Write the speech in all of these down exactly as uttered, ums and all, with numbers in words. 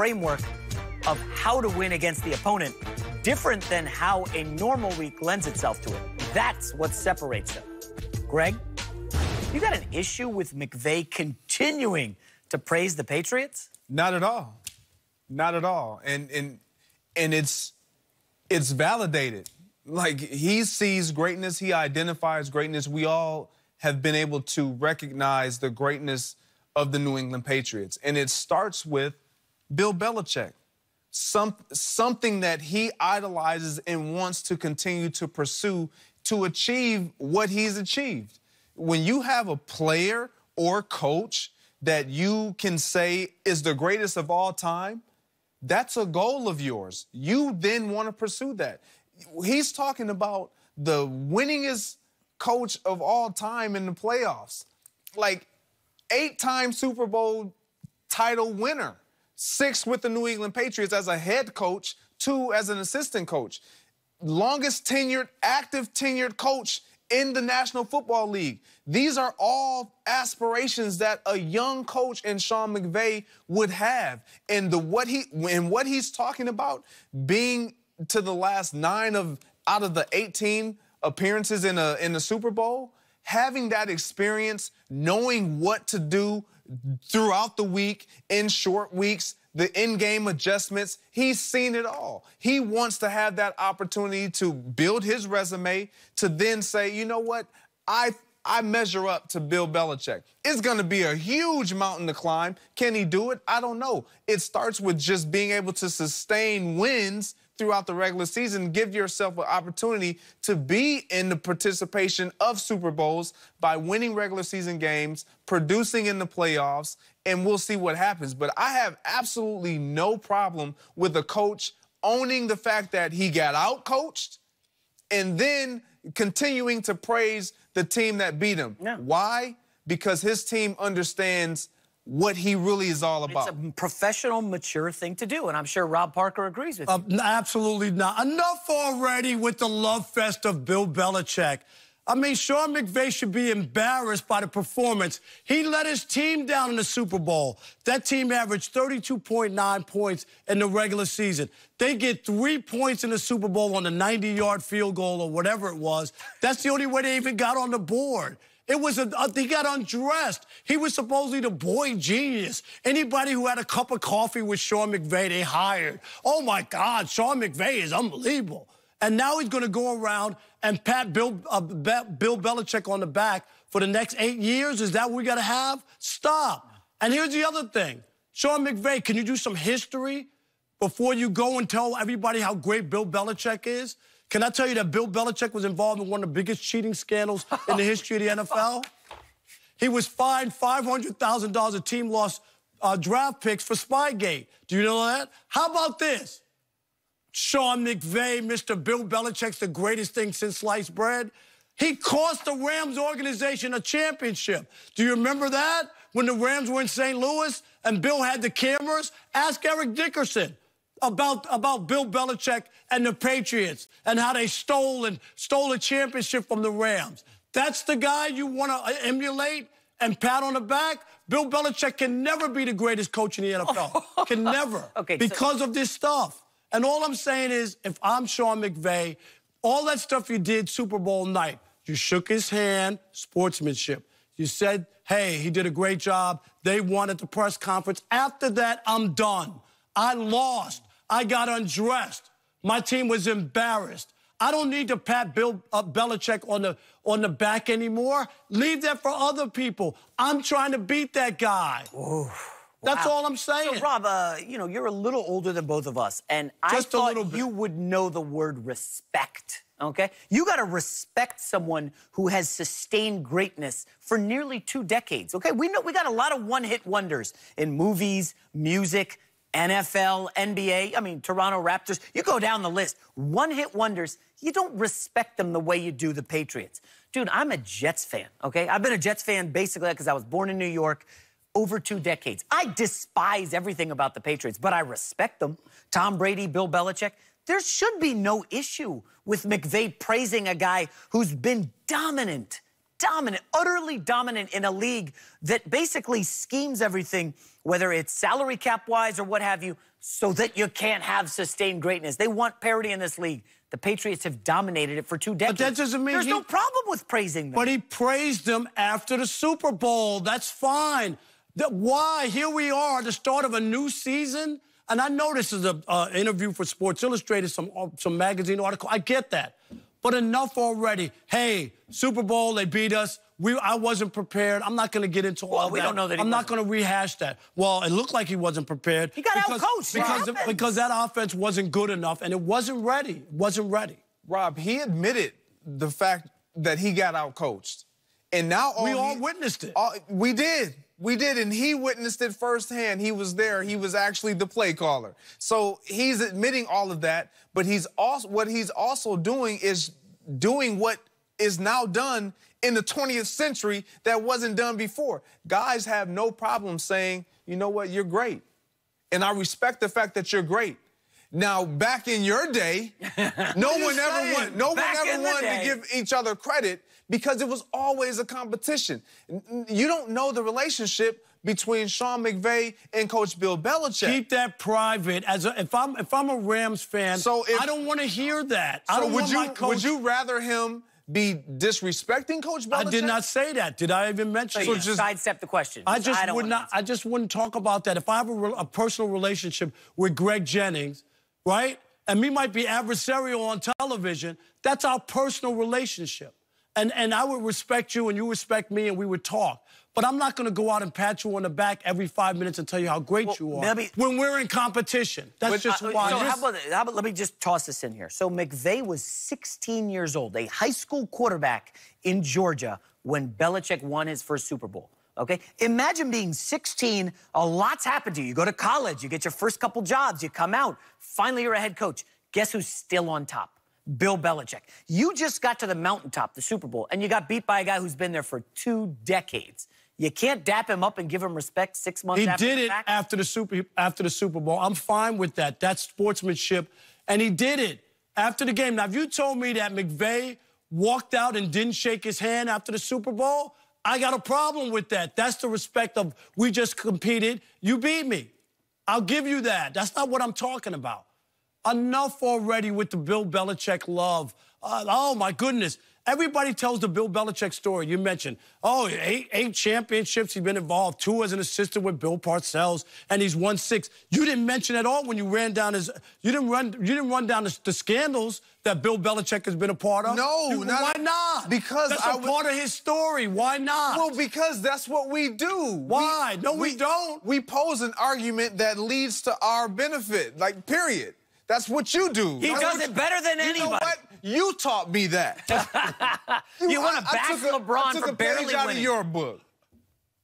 framework of how to win against the opponent different than how a normal week lends itself to it. That's what separates them. Greg, you got an issue with McVay continuing to praise the Patriots? Not at all. Not at all. And and and it's it's validated. Like, he sees greatness, he identifies greatness. We all have been able to recognize the greatness of the New England Patriots. And it starts with Bill Belichick, some, something that he idolizes and wants to continue to pursue to achieve what he's achieved. When you have a player or coach that you can say is the greatest of all time, that's a goal of yours. You then want to pursue that. He's talking about the winningest coach of all time in the playoffs. Like, eight-time Super Bowl title winner, six with the New England Patriots as a head coach, two as an assistant coach. Longest tenured, active tenured coach in the National Football League. These are all aspirations that a young coach in Sean McVay would have. And the what he and what he's talking about being to the last nine of out of the eighteen appearances in a in the Super Bowl, having that experience, knowing what to do throughout the week, in short weeks, the in-game adjustments, he's seen it all. He wants to have that opportunity to build his resume, to then say, you know what, I, I measure up to Bill Belichick. It's going to be a huge mountain to climb. Can he do it? I don't know. It starts with just being able to sustain wins throughout the regular season, give yourself an opportunity to be in the participation of Super Bowls by winning regular season games, producing in the playoffs, and we'll see what happens. But I have absolutely no problem with a coach owning the fact that he got out-coached and then continuing to praise the team that beat him. Yeah. Why? Because his team understands what he really is all about. It's a professional, mature thing to do, and I'm sure Rob Parker agrees with uh, you. Absolutely not. Enough already with the love fest of Bill Belichick. I mean, Sean McVay should be embarrassed by the performance. He let his team down in the Super Bowl. That team averaged thirty-two point nine points in the regular season. They get three points in the Super Bowl on the ninety-yard field goal or whatever it was. That's the only way they even got on the board. It was a, he got undressed. He was supposedly the boy genius. Anybody who had a cup of coffee with Sean McVay, they hired. Oh, my God, Sean McVay is unbelievable. And now he's going to go around and pat Bill, uh, Bill Belichick on the back for the next eight years? Is that what we got to have? Stop. And here's the other thing. Sean McVay, can you do some history before you go and tell everybody how great Bill Belichick is? Can I tell you that Bill Belichick was involved in one of the biggest cheating scandals in the history of the N F L? He was fined five hundred thousand dollars a team lost uh, draft picks for Spygate. Do you know that? How about this? Sean McVay, Mister Bill Belichick's the greatest thing since sliced bread. He cost the Rams organization a championship. Do you remember that? When the Rams were in Saint Louis and Bill had the cameras? Ask Eric Dickerson about about Bill Belichick and the Patriots and how they stole and stole a championship from the Rams. That's the guy you want to emulate and pat on the back? Bill Belichick can never be the greatest coach in the N F L. Can never. Okay, because so of this stuff. And all I'm saying is, if I'm Sean McVay, all that stuff you did Super Bowl night, you shook his hand, sportsmanship. You said, hey, he did a great job. They won at the press conference. After that, I'm done. I lost. I got undressed. My team was embarrassed. I don't need to pat Bill uh, Belichick on the, on the back anymore. Leave that for other people. I'm trying to beat that guy. Ooh, that's wow. all I'm saying. So, Rob, uh, you know, you're a little older than both of us, and Just I thought a little bit. You would know the word respect, okay? You got to respect someone who has sustained greatness for nearly two decades, okay? We know we got a lot of one-hit wonders in movies, music, N F L, N B A, I mean, Toronto Raptors. You go down the list. One-hit wonders, you don't respect them the way you do the Patriots. Dude, I'm a Jets fan, okay? I've been a Jets fan basically because I was born in New York over two decades. I despise everything about the Patriots, but I respect them. Tom Brady, Bill Belichick. There should be no issue with McVay praising a guy who's been dominant dominant, utterly dominant in a league that basically schemes everything, whether it's salary cap-wise or what have you, so that you can't have sustained greatness. They want parity in this league. The Patriots have dominated it for two decades. But that doesn't mean There's he, no problem with praising them. But he praised them after the Super Bowl. That's fine. That, why? Here we are, the start of a new season. And I know this is an uh, interview for Sports Illustrated, some, uh, some magazine article. I get that. But enough already. Hey, Super Bowl, they beat us. We, I wasn't prepared. I'm not going to get into all well, that. We don't know that he I'm wasn't. Not going to rehash that. Well, it looked like he wasn't prepared. He got because, outcoached. Because, of, because that offense wasn't good enough, and it wasn't ready. It wasn't ready. Rob, he admitted the fact that he got outcoached. And now all We all he, witnessed it. All, we did. We did, and he witnessed it firsthand. He was there. He was actually the play caller. So he's admitting all of that, but he's also what he's also doing is doing what is now done in the twentieth century that wasn't done before. Guys have no problem saying, you know what, you're great. And I respect the fact that you're great. Now, back in your day, no one ever won. No one ever wanted to give each other credit because it was always a competition. You don't know the relationship between Sean McVay and Coach Bill Belichick. Keep that private. As a, if I'm if I'm a Rams fan, so if, I don't want to hear that. So I don't would want you, my coach. Would you rather him be disrespecting Coach Belichick? I did not say that. Did I even mention? So, so just sidestep the question. I just I would not. I just wouldn't talk about that. If I have a, a personal relationship with Greg Jennings. Right? And we might be adversarial on television. That's our personal relationship. And, and I would respect you and you respect me and we would talk. But I'm not going to go out and pat you on the back every five minutes and tell you how great well, you are maybe, when we're in competition. That's which, just uh, why. So how about, how about, let me just toss this in here. So McVay was sixteen years old, a high school quarterback in Georgia when Belichick won his first Super Bowl. Okay? Imagine being sixteen, a lot's happened to you. You go to college, you get your first couple jobs, you come out, finally you're a head coach. Guess who's still on top? Bill Belichick. You just got to the mountaintop, the Super Bowl, and you got beat by a guy who's been there for two decades. You can't dap him up and give him respect six months he after the He did it fact. after the Super after the Super Bowl. I'm fine with that. That's sportsmanship. And he did it after the game. Now, if you told me that McVay walked out and didn't shake his hand after the Super Bowl, I got a problem with that. That's the respect of we just competed. You beat me. I'll give you that. That's not what I'm talking about. Enough already with the Bill Belichick love. Uh, oh, my goodness. Everybody tells the Bill Belichick story. You mentioned, oh, eight, eight championships he's been involved, two as an assistant with Bill Parcells, and he's won six. You didn't mention at all when you ran down his you didn't run you didn't run down the, the scandals that Bill Belichick has been a part of. No, you, not, why not? Because that's I a would, part of his story. Why not? Well, because that's what we do. Why? We, no, we, we don't. We pose an argument that leads to our benefit. Like, period. That's what you do. He that's does it you, better than you anybody. Know what? You taught me that. you, you want to bash LeBron for barely winning. I took a page out of your book.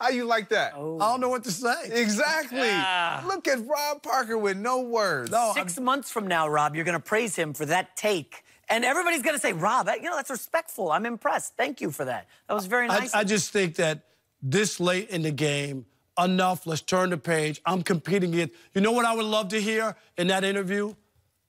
How you like that? Oh. I don't know what to say. Exactly. Ah. Look at Rob Parker with no words. No, Six I'm... months from now, Rob, you're going to praise him for that take. And everybody's going to say, Rob, that, you know, that's respectful. I'm impressed. Thank you for that. That was very nice. I, I just think that this late in the game, enough, let's turn the page. I'm competing it. You know what I would love to hear in that interview?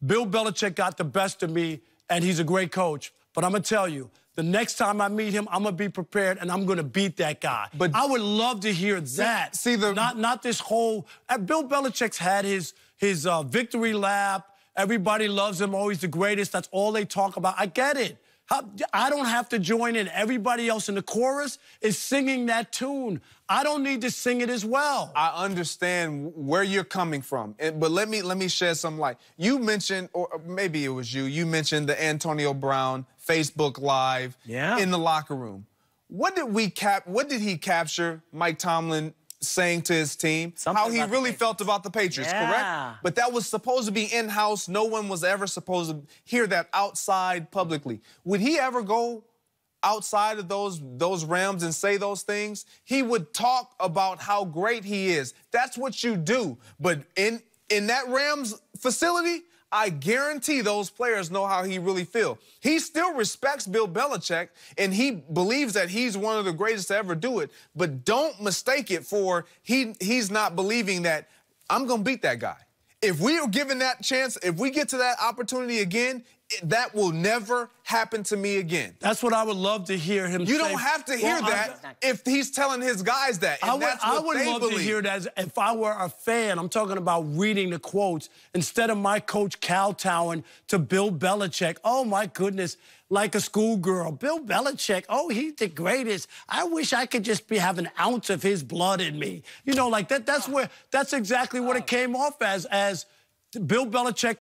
Bill Belichick got the best of me, and he's a great coach. But I'm going to tell you, the next time I meet him, I'm going to be prepared, and I'm going to beat that guy. But I would love to hear that. See, the not not this whole... Bill Belichick's had his, his uh, victory lap. Everybody loves him. Oh, he's the greatest. That's all they talk about. I get it. How, I don't have to join in. Everybody else in the chorus is singing that tune. I don't need to sing it as well. I understand where you're coming from, but let me let me shed some light. You mentioned, or maybe it was you, you mentioned the Antonio Brown Facebook Live yeah. in the locker room. What did we cap? What did he capture, Mike Tomlin saying to his team? Something how he really felt about the Patriots, yeah. correct? But that was supposed to be in-house. No one was ever supposed to hear that outside publicly. Would he ever go outside of those, those realms and say those things? He would talk about how great he is. That's what you do. But in, in that Rams facility, I guarantee those players know how he really feels. He still respects Bill Belichick, and he believes that he's one of the greatest to ever do it. But don't mistake it for he he's not believing that I'm going to beat that guy. If we are given that chance, if we get to that opportunity again, that will never happen to me again. That's what I would love to hear him say. You don't have to hear that if he's telling his guys that. I would love to hear that if I were a fan. I'm talking about reading the quotes instead of my coach kowtowing to Bill Belichick. Oh, my goodness, like a schoolgirl. Bill Belichick, oh, he's the greatest. I wish I could just be, have an ounce of his blood in me. You know, like that. That's where, that's exactly what it came off as, as Bill Belichick